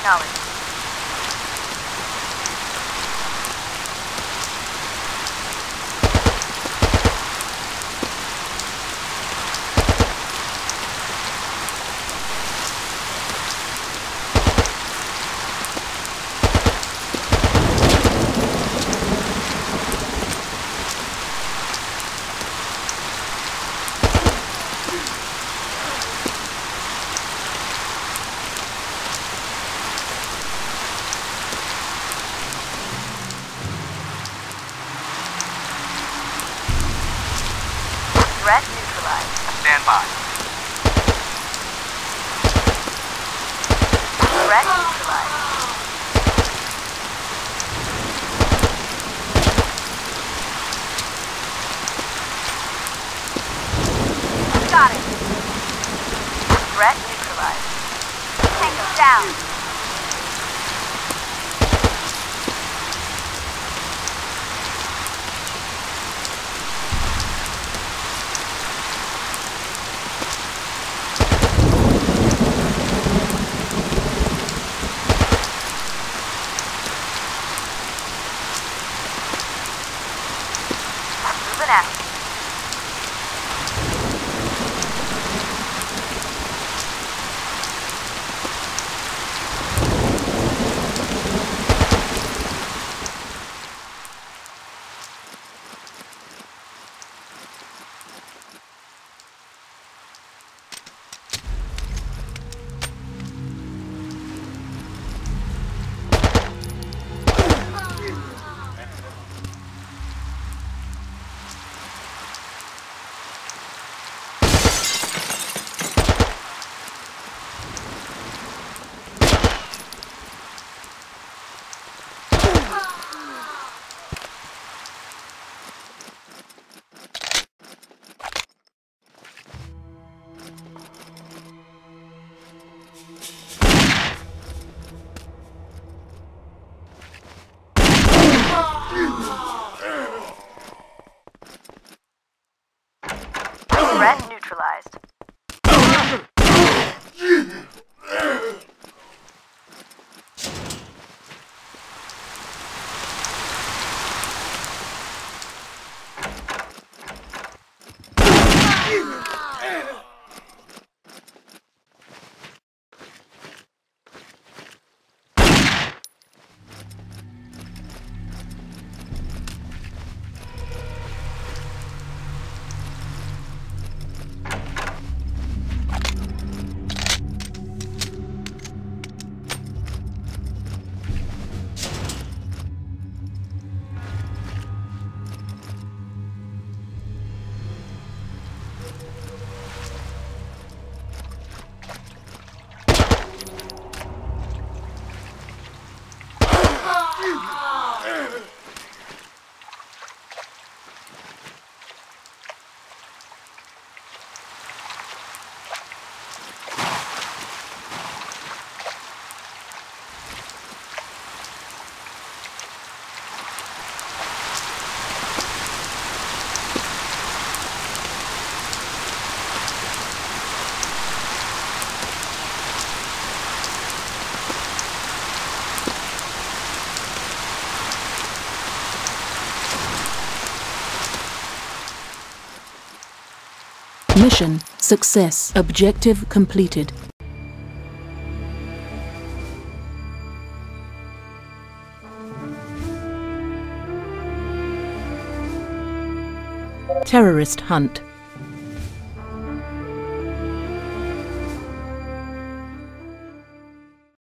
technology. Threat neutralized. Stand by. Threat neutralized. Got it. Threat neutralized. Take him down. Threat neutralized. Mission success. Objective completed. Terrorist hunt.